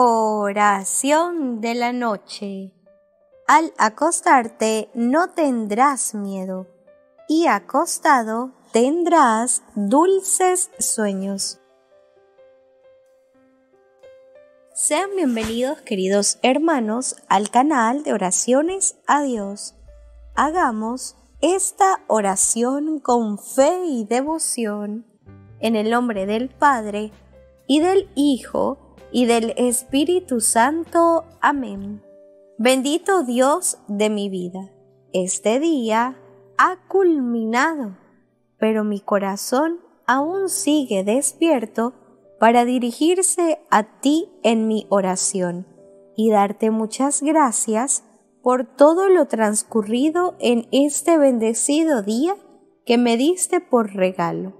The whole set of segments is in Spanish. Oración de la noche. Al acostarte no tendrás miedo, y acostado tendrás dulces sueños. Sean bienvenidos, queridos hermanos, al canal de oraciones a Dios. Hagamos esta oración con fe y devoción. En el nombre del Padre, y del Hijo, y del Espíritu Santo. Amén. Bendito Dios de mi vida, este día ha culminado, pero mi corazón aún sigue despierto para dirigirse a ti en mi oración y darte muchas gracias por todo lo transcurrido en este bendecido día que me diste por regalo.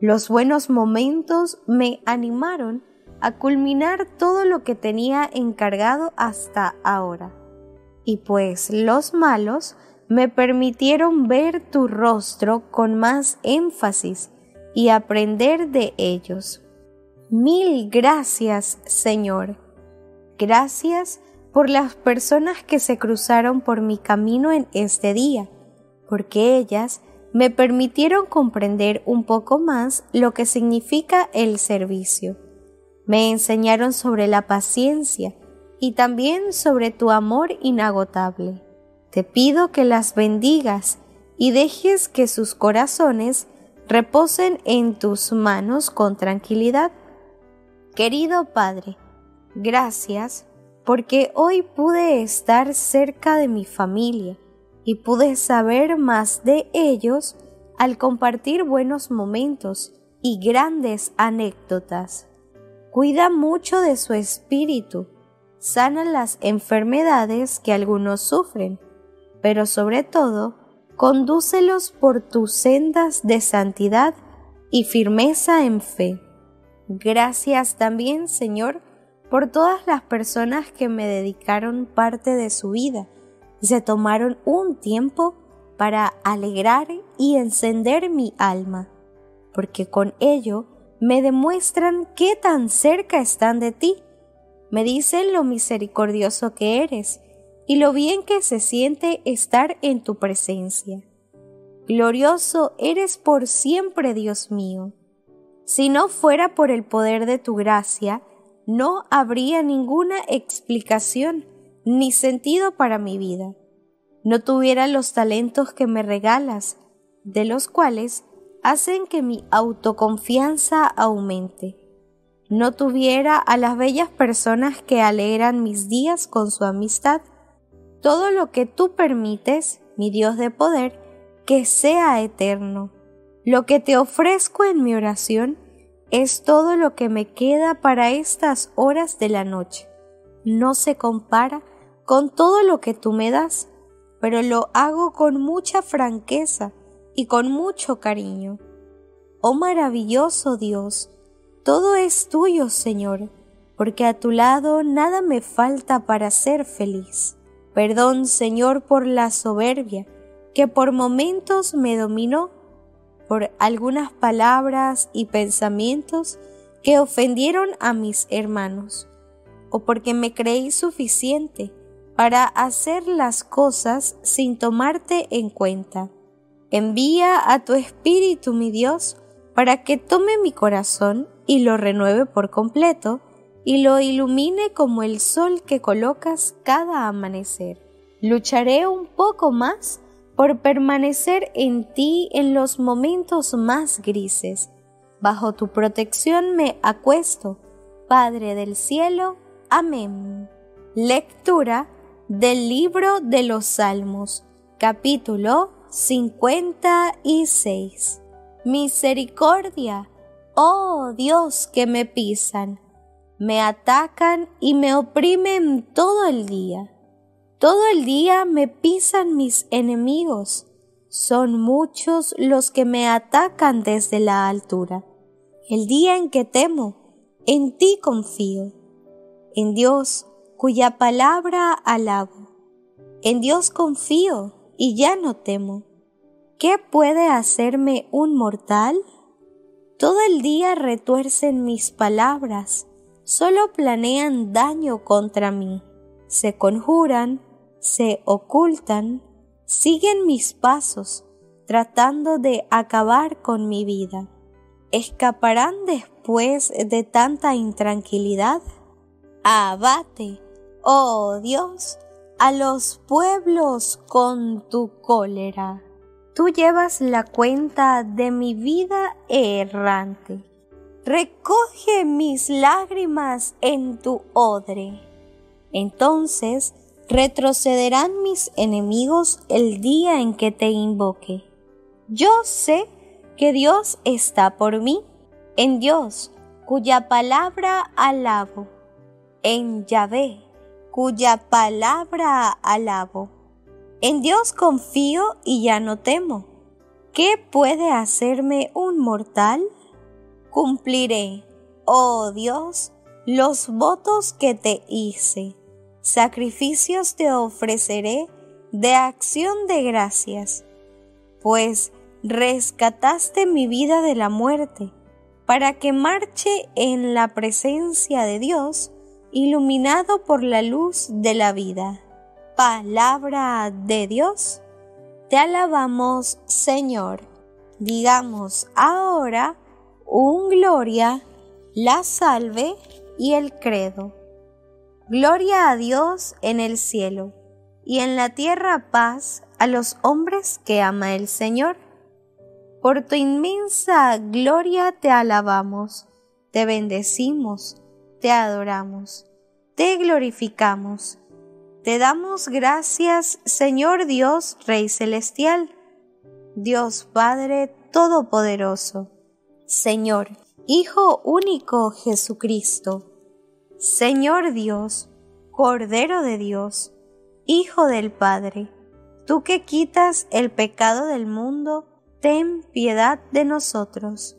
Los buenos momentos me animaron a culminar todo lo que tenía encargado hasta ahora. Y pues los malos me permitieron ver tu rostro con más énfasis y aprender de ellos. Mil gracias, Señor. Gracias por las personas que se cruzaron por mi camino en este día, porque ellas me permitieron comprender un poco más lo que significa el servicio. Me enseñaron sobre la paciencia y también sobre tu amor inagotable. Te pido que las bendigas y dejes que sus corazones reposen en tus manos con tranquilidad. Querido Padre, gracias porque hoy pude estar cerca de mi familia y pude saber más de ellos al compartir buenos momentos y grandes anécdotas. Cuida mucho de su espíritu, sana las enfermedades que algunos sufren, pero sobre todo, condúcelos por tus sendas de santidad y firmeza en fe. Gracias también, Señor, por todas las personas que me dedicaron parte de su vida y se tomaron un tiempo para alegrar y encender mi alma, porque con ello me demuestran qué tan cerca están de ti. Me dicen lo misericordioso que eres y lo bien que se siente estar en tu presencia. Glorioso eres por siempre, Dios mío. Si no fuera por el poder de tu gracia, no habría ninguna explicación ni sentido para mi vida. No tuviera los talentos que me regalas, de los cuales hacen que mi autoconfianza aumente. No tuviera a las bellas personas que alegran mis días con su amistad. Todo lo que tú permites, mi Dios de poder, que sea eterno. Lo que te ofrezco en mi oración es todo lo que me queda para estas horas de la noche. No se compara con todo lo que tú me das, pero lo hago con mucha franqueza y con mucho cariño. Oh maravilloso Dios, todo es tuyo, Señor, porque a tu lado nada me falta para ser feliz. Perdón, Señor, por la soberbia que por momentos me dominó, por algunas palabras y pensamientos que ofendieron a mis hermanos, o porque me creí suficiente para hacer las cosas sin tomarte en cuenta. Envía a tu Espíritu, mi Dios, para que tome mi corazón y lo renueve por completo y lo ilumine como el sol que colocas cada amanecer. Lucharé un poco más por permanecer en ti en los momentos más grises. Bajo tu protección me acuesto, Padre del cielo. Amén. Lectura del libro de los Salmos, capítulo 56. Misericordia, oh Dios, que me pisan, me atacan y me oprimen todo el día. Todo el día me pisan mis enemigos. Son muchos los que me atacan desde la altura. El día en que temo, en ti confío. En Dios, cuya palabra alabo. En Dios confío y ya no temo. ¿Qué puede hacerme un mortal? Todo el día retuercen mis palabras, solo planean daño contra mí, se conjuran, se ocultan, siguen mis pasos, tratando de acabar con mi vida. ¿Escaparán después de tanta intranquilidad? Abate, oh Dios, a los pueblos con tu cólera. Tú llevas la cuenta de mi vida errante. Recoge mis lágrimas en tu odre. Entonces retrocederán mis enemigos el día en que te invoque. Yo sé que Dios está por mí, en Dios, cuya palabra alabo, en Yahvé, cuya palabra alabo. En Dios confío y ya no temo. ¿Qué puede hacerme un mortal? Cumpliré, oh Dios, los votos que te hice. Sacrificios te ofreceré de acción de gracias, pues rescataste mi vida de la muerte, para que marche en la presencia de Dios, iluminado por la luz de la vida. Palabra de Dios, te alabamos, Señor. Digamos ahora un Gloria, la Salve y el Credo. Gloria a Dios en el cielo, y en la tierra paz a los hombres que ama el Señor. Por tu inmensa gloria te alabamos, te bendecimos, te adoramos, te glorificamos. Te damos gracias, Señor Dios, Rey Celestial, Dios Padre Todopoderoso, Señor, Hijo Único Jesucristo, Señor Dios, Cordero de Dios, Hijo del Padre, tú que quitas el pecado del mundo, ten piedad de nosotros.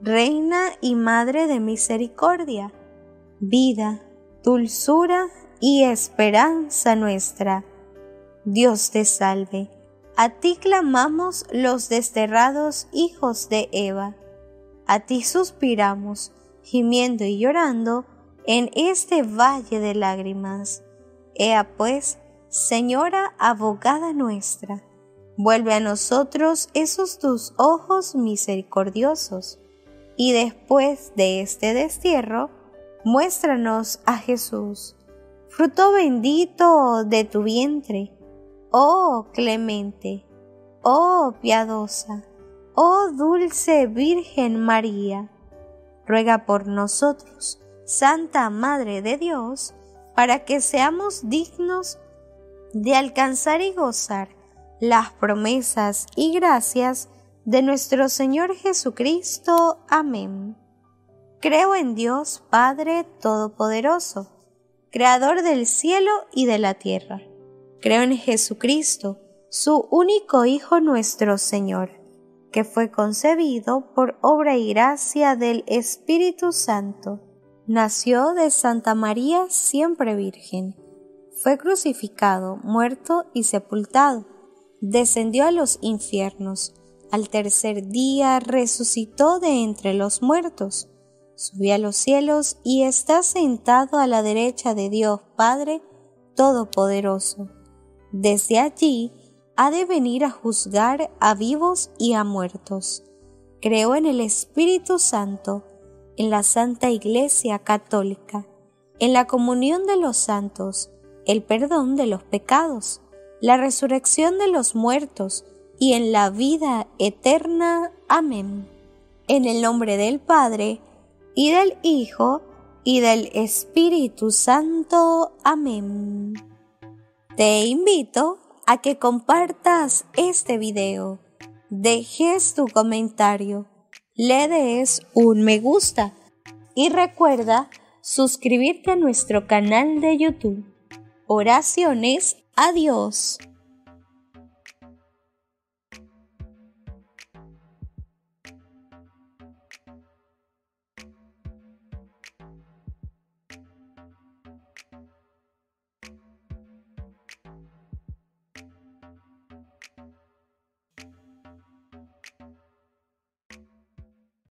Reina y Madre de misericordia, vida, dulzura y esperanza nuestra. Dios te salve, a ti clamamos los desterrados hijos de Eva, a ti suspiramos, gimiendo y llorando en este valle de lágrimas. Ea pues, Señora abogada nuestra, vuelve a nosotros esos tus ojos misericordiosos, y después de este destierro, muéstranos a Jesús, fruto bendito de tu vientre. Oh clemente, oh piadosa, oh dulce Virgen María, ruega por nosotros, Santa Madre de Dios, para que seamos dignos de alcanzar y gozar las promesas y gracias de nuestro Señor Jesucristo. Amén. Creo en Dios Padre Todopoderoso, Creador del cielo y de la tierra. Creo en Jesucristo, su único Hijo nuestro Señor, que fue concebido por obra y gracia del Espíritu Santo. Nació de Santa María siempre Virgen. Fue crucificado, muerto y sepultado. Descendió a los infiernos. Al tercer día resucitó de entre los muertos. Subió a los cielos y está sentado a la derecha de Dios Padre Todopoderoso. Desde allí ha de venir a juzgar a vivos y a muertos. Creo en el Espíritu Santo, en la Santa Iglesia Católica, en la comunión de los santos, el perdón de los pecados, la resurrección de los muertos y en la vida eterna. Amén. En el nombre del Padre, y del Hijo, y del Espíritu Santo. Amén. Te invito a que compartas este video, dejes tu comentario, le des un me gusta y recuerda suscribirte a nuestro canal de YouTube. Oraciones a Dios.